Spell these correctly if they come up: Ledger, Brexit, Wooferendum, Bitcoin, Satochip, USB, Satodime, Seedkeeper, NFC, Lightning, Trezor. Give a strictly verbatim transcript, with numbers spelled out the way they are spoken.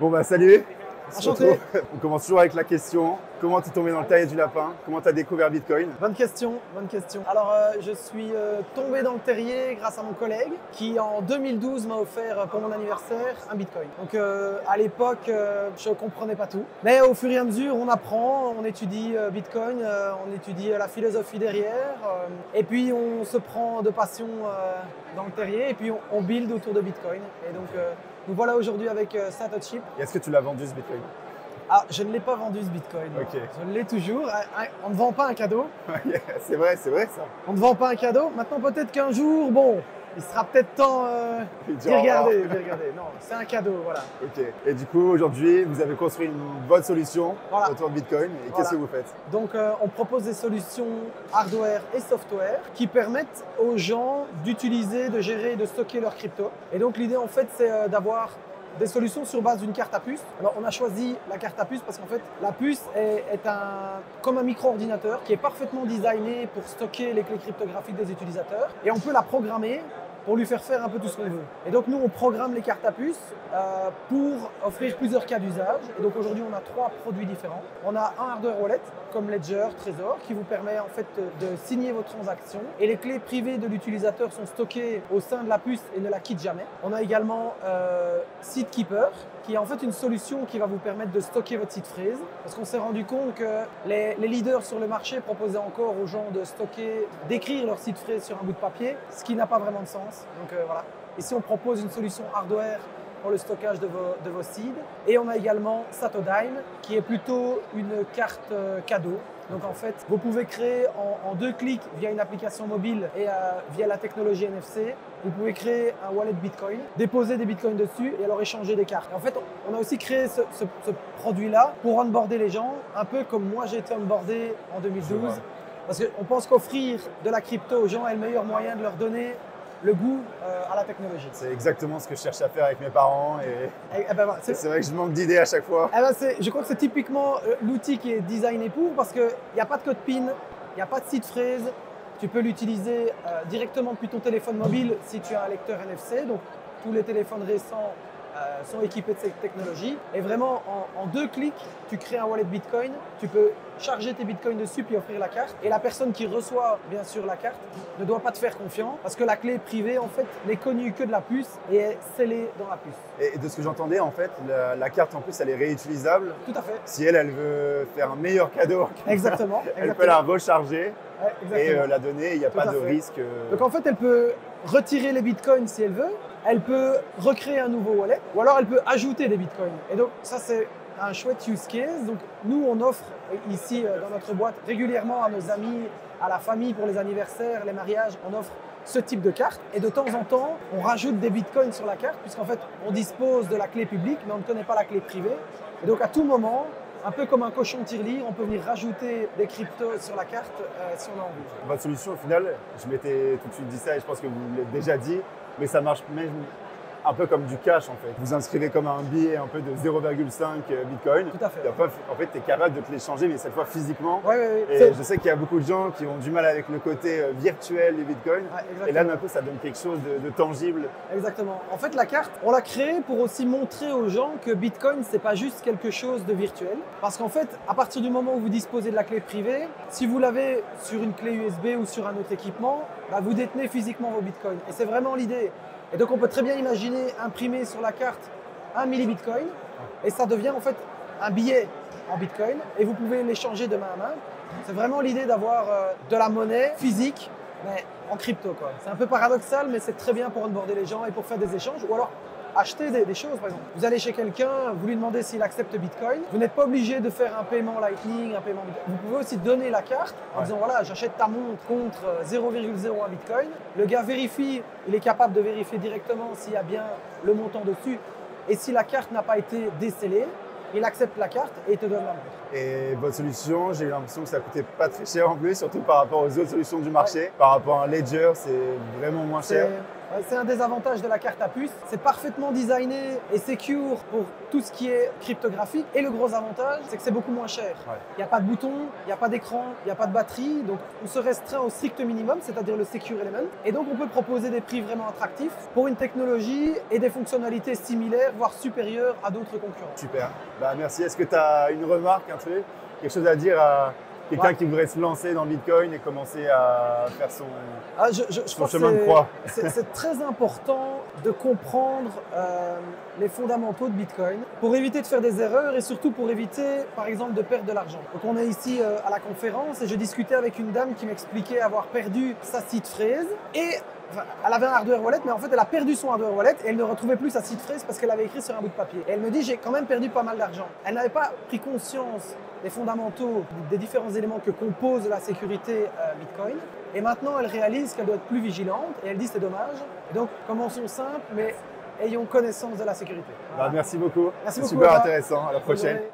Bon bah salut, enchanté. On commence toujours avec la question, comment tu es tombé dans le terrier du lapin? Comment tu as découvert Bitcoin? Bonne question, bonne question. Alors euh, je suis euh, tombé dans le terrier grâce à mon collègue qui en deux mille douze m'a offert pour mon anniversaire un Bitcoin. Donc euh, à l'époque euh, je ne comprenais pas tout, mais au fur et à mesure on apprend, on étudie euh, Bitcoin, euh, on étudie euh, la philosophie derrière euh, et puis on se prend de passion euh, dans le terrier et puis on, on build autour de Bitcoin et donc euh, nous voilà aujourd'hui avec euh, Satochip. Est-ce que tu l'as vendu ce Bitcoin? Ah, je ne l'ai pas vendu ce Bitcoin. Okay. Je l'ai toujours. On ne vend pas un cadeau. C'est vrai, c'est vrai ça. On ne vend pas un cadeau. Maintenant, peut-être qu'un jour, bon, il sera peut-être temps euh, d'y regarder, regarder. Non, c'est un cadeau, voilà. Ok. Et du coup, aujourd'hui, vous avez construit une bonne solution voilà. autour de Bitcoin. Et voilà. Qu'est-ce que vous faites? Donc, euh, on propose des solutions hardware et software qui permettent aux gens d'utiliser, de gérer et de stocker leurs crypto. Et donc, l'idée, en fait, c'est euh, d'avoir des solutions sur base d'une carte à puce. Alors, on a choisi la carte à puce parce qu'en fait, la puce est, est un, comme un micro-ordinateur qui est parfaitement designé pour stocker les clés cryptographiques des utilisateurs. Et on peut la programmer pour lui faire faire un peu tout ce qu'on veut. Et donc, nous, on programme les cartes à puce euh, pour offrir plusieurs cas d'usage. Et donc, aujourd'hui, on a trois produits différents. On a un hardware wallet, comme Ledger, Trezor, qui vous permet en fait de signer vos transactions. Et les clés privées de l'utilisateur sont stockées au sein de la puce et ne la quittent jamais. On a également euh, Seedkeeper, qui est en fait une solution qui va vous permettre de stocker votre seed phrase. Parce qu'on s'est rendu compte que les, les leaders sur le marché proposaient encore aux gens de stocker, d'écrire leur seed phrase sur un bout de papier, ce qui n'a pas vraiment de sens. Donc euh, voilà. Ici, on propose une solution hardware pour le stockage de vos, de vos seeds. Et on a également Satodime, qui est plutôt une carte euh, cadeau. Donc en fait, vous pouvez créer en, en deux clics via une application mobile et euh, via la technologie N F C. Vous pouvez créer un wallet Bitcoin, déposer des Bitcoins dessus et alors échanger des cartes. Et en fait, on a aussi créé ce, ce, ce produit-là pour onboarder les gens, un peu comme moi j'ai été onboardé en deux mille douze. Parce qu'on pense qu'offrir de la crypto aux gens est le meilleur moyen de leur donner le goût euh, à la technologie. C'est exactement ce que je cherche à faire avec mes parents. Et... et, et ben, c'est vrai que je manque d'idées à chaque fois. Ben, je crois que c'est typiquement euh, l'outil qui est designé pour, parce qu'il n'y a pas de code PIN, il n'y a pas de seed phrase. Tu peux l'utiliser euh, directement depuis ton téléphone mobile si tu as un lecteur N F C. Donc tous les téléphones récents euh, sont équipés de cette technologie. Et vraiment, en, en deux clics, tu crées un wallet Bitcoin, tu peux charger tes bitcoins dessus puis offrir la carte. Et la personne qui reçoit bien sûr la carte ne doit pas te faire confiance parce que la clé privée en fait n'est connue que de la puce et est scellée dans la puce. Et de ce que j'entendais en fait, la, la carte en plus elle est réutilisable. Tout à fait. Si elle, elle veut faire un meilleur cadeau. Exactement. Elle exactement. peut la recharger ouais, et euh, la donner, il n'y a Tout pas de fait. risque. Euh... Donc en fait elle peut retirer les bitcoins si elle veut, elle peut recréer un nouveau wallet ou alors elle peut ajouter des bitcoins. Et donc ça c'est un chouette use case. Donc nous on offre ici dans notre boîte régulièrement à nos amis, à la famille pour les anniversaires, les mariages, on offre ce type de carte et de temps en temps on rajoute des bitcoins sur la carte puisqu'en fait on dispose de la clé publique mais on ne connaît pas la clé privée et donc à tout moment, un peu comme un cochon tirelire, on peut venir rajouter des cryptos sur la carte euh, si on a envie. Votre solution au final, je m'étais tout de suite dit ça et je pense que vous l'avez déjà dit, mais ça marche même un peu comme du cash en fait. Vous inscrivez comme un billet un peu de zéro virgule cinq Bitcoin. Tout à fait. Et après, en fait, tu es capable de te l'échanger, mais cette fois physiquement. Oui, oui, oui. Et je sais qu'il y a beaucoup de gens qui ont du mal avec le côté virtuel du Bitcoin. Ah, et là, d'un coup, ça donne quelque chose de, de tangible. Exactement. En fait, la carte, on l'a créée pour aussi montrer aux gens que Bitcoin, c'est pas juste quelque chose de virtuel. Parce qu'en fait, à partir du moment où vous disposez de la clé privée, si vous l'avez sur une clé U S B ou sur un autre équipement, bah, vous détenez physiquement vos Bitcoins. Et c'est vraiment l'idée. Et donc, on peut très bien imaginer imprimer sur la carte un millibitcoin et ça devient en fait un billet en bitcoin et vous pouvez l'échanger de main à main. C'est vraiment l'idée d'avoir de la monnaie physique mais en crypto. C'est un peu paradoxal mais c'est très bien pour onboarder les gens et pour faire des échanges ou alors acheter des, des choses par exemple. Vous allez chez quelqu'un, vous lui demandez s'il accepte Bitcoin. Vous n'êtes pas obligé de faire un paiement Lightning, un paiement Bitcoin. Vous pouvez aussi donner la carte en ouais. disant voilà, j'achète ta montre contre zéro virgule zéro un Bitcoin. Le gars vérifie, il est capable de vérifier directement s'il y a bien le montant dessus et si la carte n'a pas été décellée. Il accepte la carte et il te donne la montre. Et votre solution, j'ai eu l'impression que ça ne coûtait pas très cher en plus, surtout par rapport aux autres solutions du marché. Ouais. Par rapport à un Ledger, c'est vraiment moins cher. C'est un des avantages de la carte à puce. C'est parfaitement designé et secure pour tout ce qui est cryptographique. Et le gros avantage, c'est que c'est beaucoup moins cher. Ouais. Il n'y a pas de bouton, il n'y a pas d'écran, il n'y a pas de batterie. Donc, on se restreint au strict minimum, c'est-à-dire le secure element. Et donc, on peut proposer des prix vraiment attractifs pour une technologie et des fonctionnalités similaires, voire supérieures à d'autres concurrents. Super. Bah, merci. Est-ce que tu as une remarque, un truc, quelque chose à dire à quelqu'un ouais. qui voudrait se lancer dans le Bitcoin et commencer à faire son, ah, je, je, son je chemin de croix? C'est très important de comprendre euh, les fondamentaux de Bitcoin pour éviter de faire des erreurs et surtout pour éviter, par exemple, de perdre de l'argent. Donc, on est ici euh, à la conférence et je discutais avec une dame qui m'expliquait avoir perdu sa seed phrase et enfin, elle avait un hardware wallet, mais en fait, elle a perdu son hardware wallet et elle ne retrouvait plus sa seed phrase parce qu'elle avait écrit sur un bout de papier. Et elle me dit, j'ai quand même perdu pas mal d'argent. Elle n'avait pas pris conscience des fondamentaux, des différents éléments que compose la sécurité euh, Bitcoin. Et maintenant, elle réalise qu'elle doit être plus vigilante et elle dit, c'est dommage. Et donc, commençons simple, mais ayons connaissance de la sécurité. Voilà. Bah, merci beaucoup. Merci beaucoup. Super intéressant. À la prochaine.